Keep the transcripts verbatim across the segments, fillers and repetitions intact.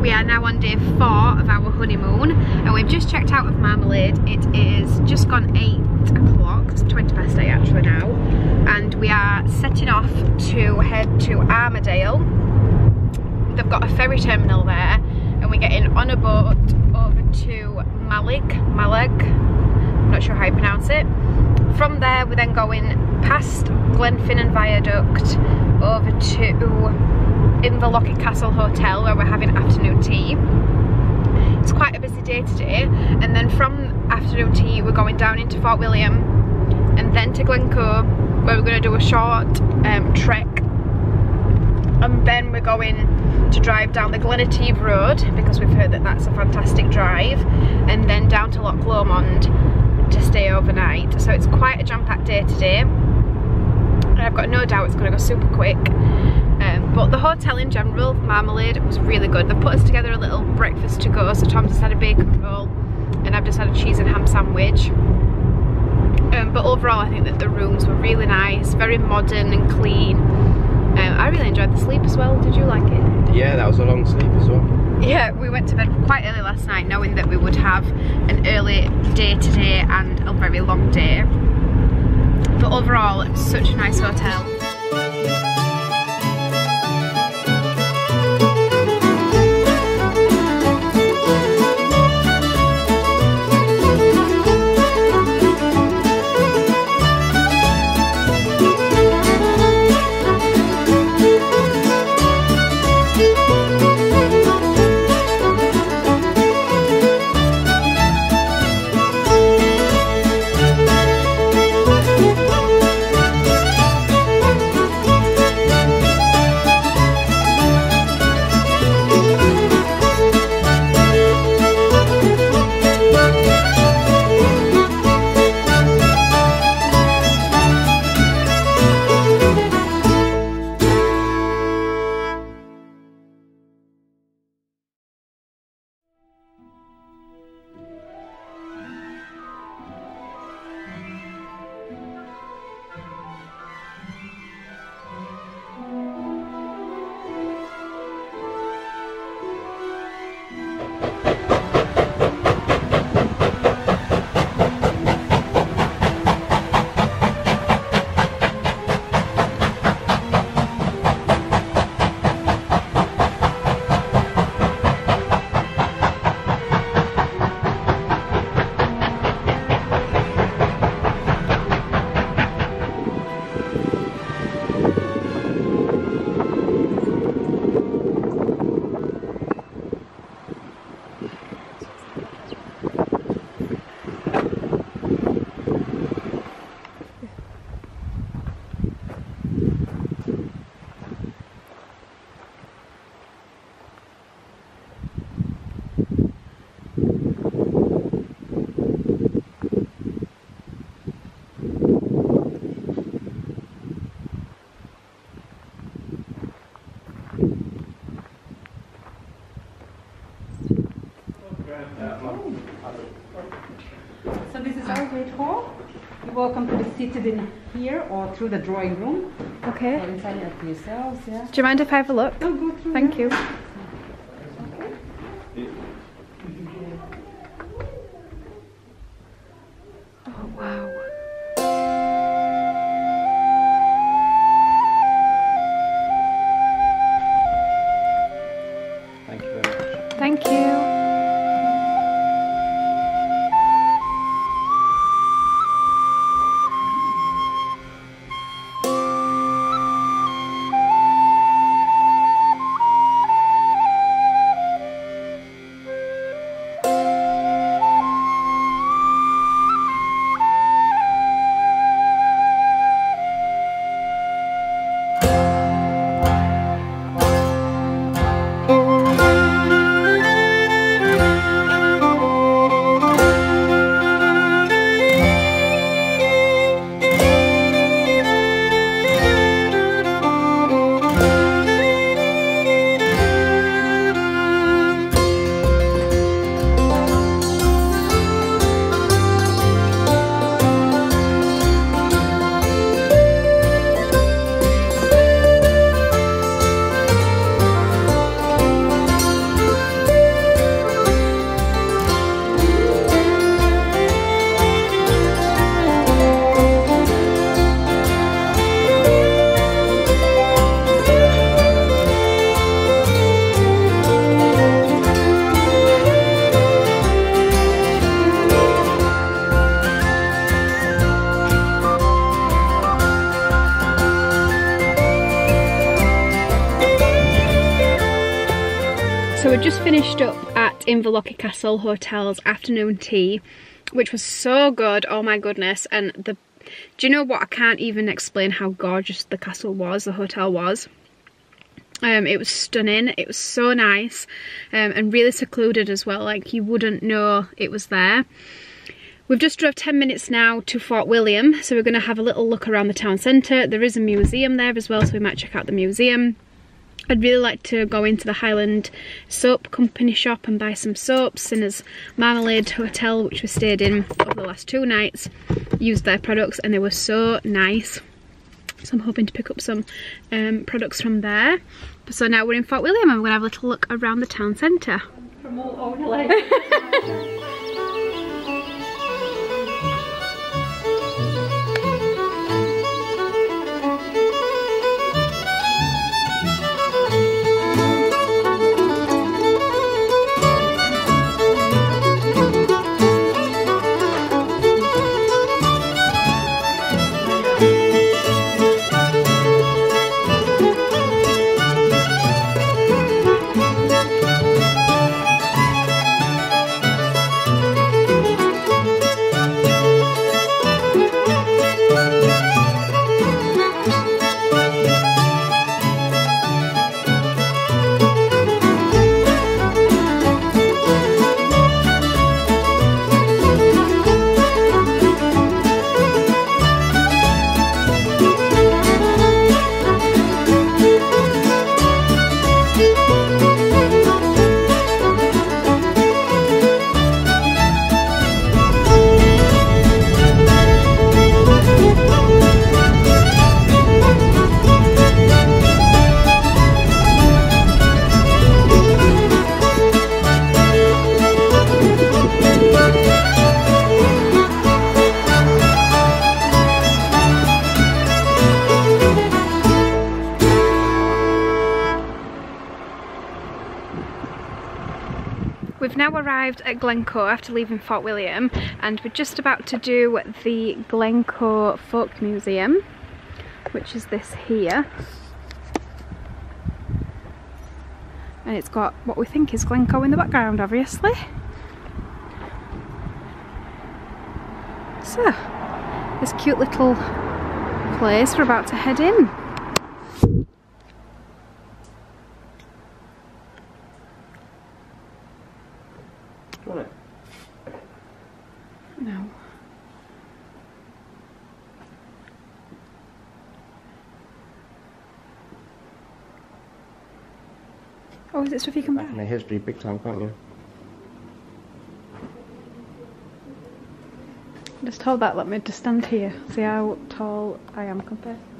We are now on day four of our honeymoon and we've just checked out of Marmalade. It is just gone eight o'clock, it's twenty past eight actually now, and we are setting off to head to Armadale. They've got a ferry terminal there and we're getting on a boat over to Malig, Malig, I'm not sure how you pronounce it. From there we're then going past Glenfinnan Viaduct over to Inverlochy Castle Hotel where we're having afternoon tea. It's quite a busy day today, and then from afternoon tea we're going down into Fort William and then to Glencoe where we're going to do a short um, trek, and then we're going to drive down the Glen Etive Road because we've heard that that's a fantastic drive, and then down to Loch Lomond to stay overnight. So it's quite a jam-packed day today and I've got no doubt it's going to go super quick, um, but the hotel in general, Marmalade, was really good. They put us together a little breakfast to go, so Tom just had a bacon roll and I've just had a cheese and ham sandwich, um, but overall I think that the rooms were really nice, very modern and clean. Um, I really enjoyed the sleep as well. Did you like it? Yeah, that was a long sleep as well. Yeah, we went to bed quite early last night knowing that we would have an early day today and a very long day. But overall, it's such a nice hotel. Welcome to be seated in here or through the drawing room. Okay. Or inside up yourselves, yeah. Do you mind if I have a look? No, go through. Thank you. Okay. Oh, wow. Thank you very much. Thank you. So I just finished up at Inverlochy Castle Hotel's afternoon tea, which was so good, oh my goodness. And the, do you know what, I can't even explain how gorgeous the castle was, the hotel was. Um, it was stunning, it was so nice, um, and really secluded as well, like you wouldn't know it was there. We've just drove ten minutes now to Fort William, so we're going to have a little look around the town centre. There is a museum there as well, so we might check out the museum. I'd really like to go into the Highland soap company shop and buy some soaps, and as Marmalade Hotel, which we stayed in over the last two nights, used their products and they were so nice. So I'm hoping to pick up some um, products from there. So now we're in Fort William and we're going to have a little look around the town centre. From all over Lake. We've now arrived at Glencoe after leaving Fort William, and we're just about to do the Glencoe Folk Museum, which is this here. And it's got what we think is Glencoe in the background, obviously. So, this cute little place we're about to head in. Oh, is it stuff you can buy? Back in the history, big time, can't you? I'm just hold that, let me just stand here, see how tall I am compared to myself.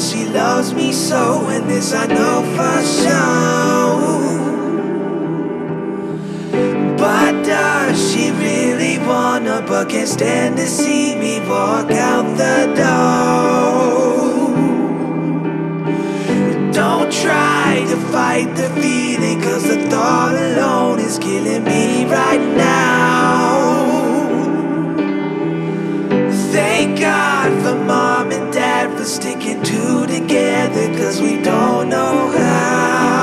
She loves me so, and this I know for sure. But does she really wanna, but can't stand to see me walk out the door? Don't try to fight the feeling, cause the thought alone is killing me right now. Thank God for Mom and Dad for sticking to together, cause we don't know how.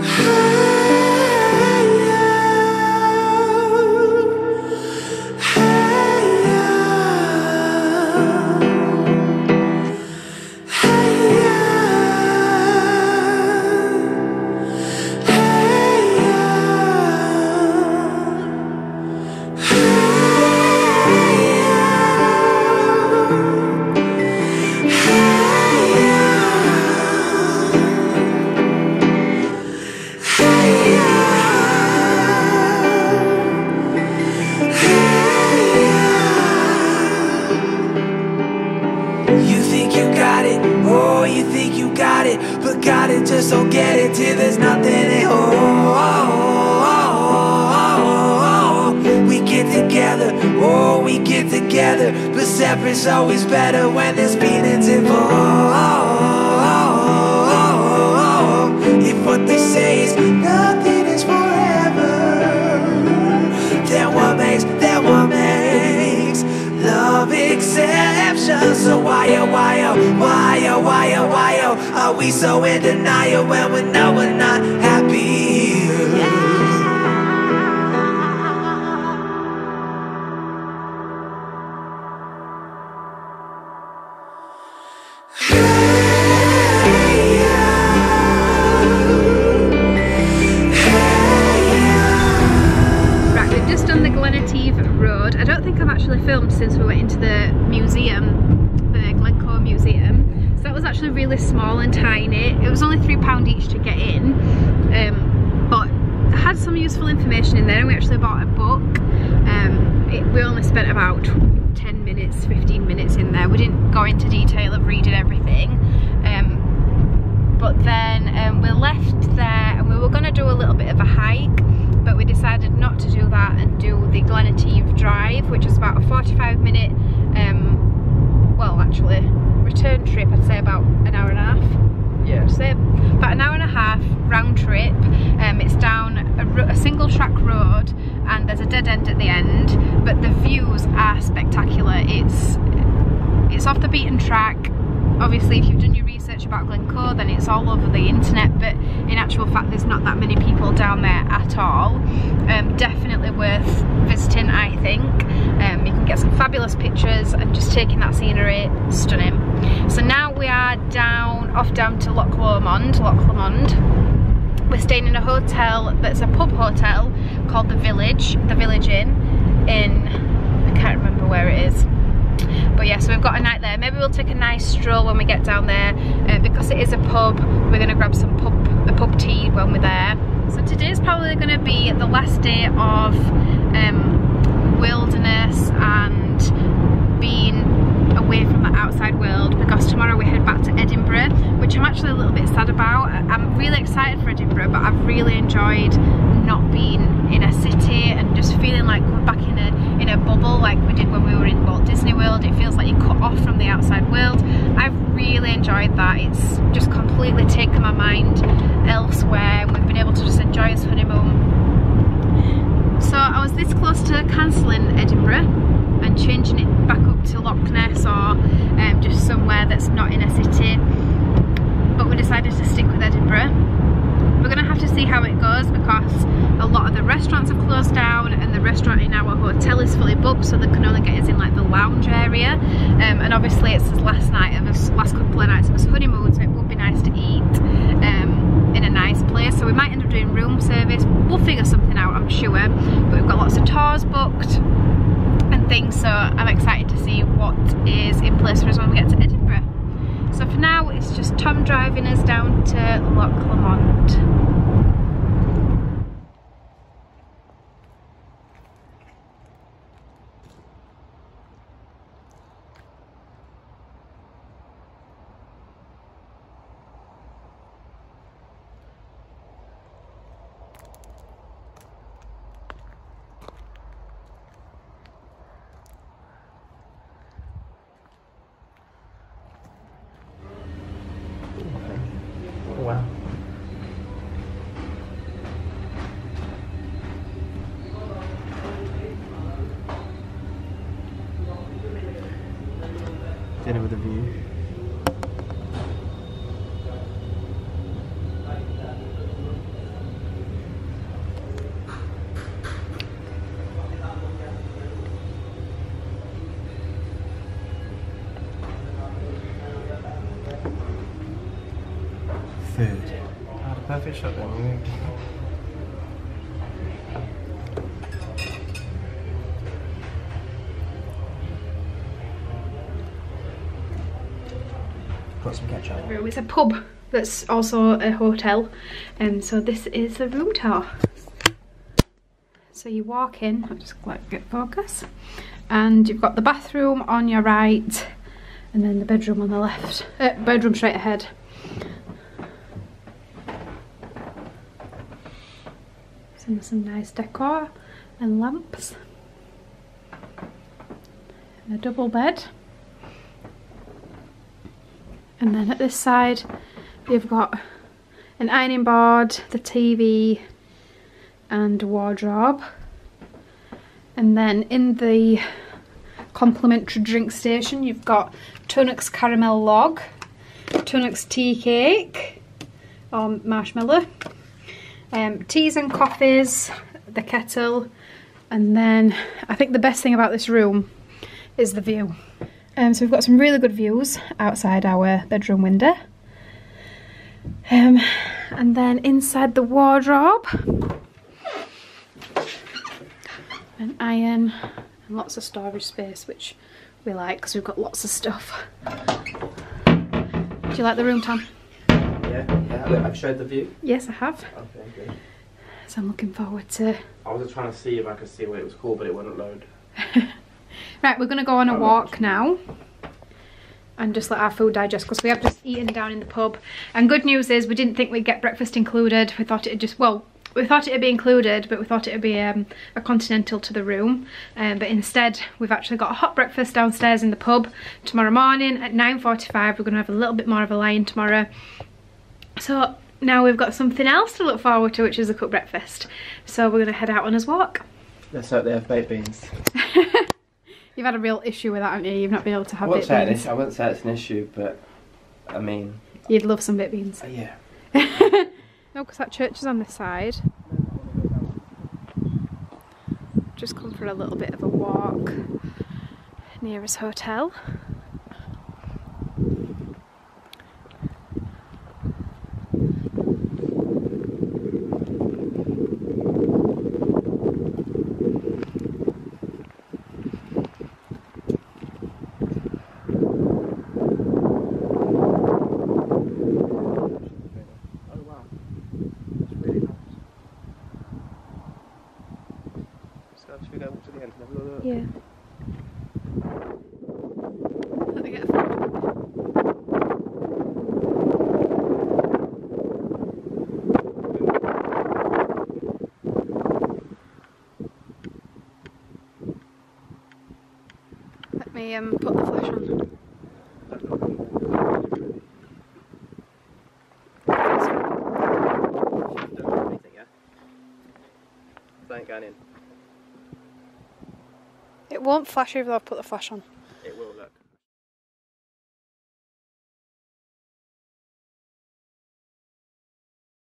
Hello, hello, hello, hello, hello. Just don't get it till there's nothing at all. get together, oh, we get together, but separate's always better when there's feelings involved. If what they say is nothing is forever, then what makes, then what makes love exceptions? So why, oh, why, oh, why, oh, why, oh, why, oh, are we so in denial when we know we're not happy? Filmed since we went into the museum, the Glencoe Museum. So that was actually really small and tiny. It was only three pound each to get in, um, but it had some useful information in there, and we actually bought a book. Um, it, we only spent about ten minutes, fifteen minutes in there. We didn't go into detail of reading everything, um, but then um, we left there and we were going to do a little bit of a hike, but we decided not to do that and do the Glen Etive drive, which is about a forty-five minute, um, well actually, return trip, I'd say about an hour and a half. Yeah. I'd say about an hour and a half round trip. Um, it's down a, a single track road and there's a dead end at the end, but the views are spectacular. It's, it's off the beaten track. Obviously, if you've done your research about Glencoe, then it's all over the internet, but in actual fact there's not that many people down there at all. Um, definitely worth visiting, I think. Um, you can get some fabulous pictures, and just taking that scenery, stunning. So now we are down, off down to Loch Lomond, Loch Lomond. We're staying in a hotel that's a pub hotel called The Village, The Village Inn, in, I can't remember where it is. But yeah, so we've got a night there. Maybe we'll take a nice stroll when we get down there, uh, because it is a pub. We're gonna grab some pub, the pub tea when we're there. So today's probably gonna be the last day of um, wilderness and being away from the outside world, because tomorrow we head back to Edinburgh, which I'm actually a little bit sad about. I'm really excited for Edinburgh, but I've really enjoyed not being in a city and just feeling like we're back in a in a bubble like we did when we were in Walt Disney World. It feels like you're cut off from the outside world. I've really enjoyed that. It's just completely taken my mind elsewhere. We've been able to just enjoy this honeymoon. So I was this close to cancelling Edinburgh and changing it back up to Loch Ness, or um, just somewhere that's not in a city, but we decided to stick with Edinburgh. We're gonna have to see how it goes, because a lot of the restaurants are closed down and the restaurant in our hotel is fully booked, so they can only get us in like the lounge area, um, and obviously it's the last night of us, last couple of nights of us honeymoon, so it would be nice to eat um, in a nice place. So we might end up doing room service. We'll figure something out, I'm sure, but we've got lots of tours booked and things, so I'm excited to see what is in place for us when we get to Edinburgh. So for now, it's just Tom driving us down to Loch Lomond. Dinner with a view. Food. Had a perfect shot then. It's a pub that's also a hotel, and um, so this is the room tour. So you walk in, I'll just like get focus, and you've got the bathroom on your right and then the bedroom on the left, uh, bedroom straight ahead. Some, some nice decor and lamps. a double bed. And then at this side you've got an ironing board, the T V and a wardrobe. And then in the complimentary drink station you've got Tunnock's caramel log, Tunnock's tea cake or marshmallow, um, teas and coffees, the kettle, and then I think the best thing about this room is the view. Um, so we've got some really good views outside our bedroom window. Um, and then inside the wardrobe, an iron and lots of storage space, which we like because we've got lots of stuff. Do you like the room, Tom? Yeah, yeah. I've showed the view. Yes, I have. Okay, good. So I'm looking forward to... I was just trying to see if I could see what it was called, but it wouldn't load. Right, we're going to go on a walk now and just let our food digest, because we have just eaten down in the pub. And good news is we didn't think we'd get breakfast included. We thought it'd just... well, we thought it'd be included, but we thought it'd be um, a continental to the room. Um, but instead, we've actually got a hot breakfast downstairs in the pub. Tomorrow morning at nine forty-five, we're going to have a little bit more of a lie-in tomorrow. So... now we've got something else to look forward to, which is a cooked breakfast. So we're going to head out on his walk. Let's hope they have baked beans. You've had a real issue with that, haven't you? You've not been able to have baked beans. I wouldn't say it's an issue, but I mean... you'd love some baked beans. Uh, yeah. No, because that church is on this side. Just come for a little bit of a walk near his hotel. Um, put the flash on. It won't flash even though I've put the flash on.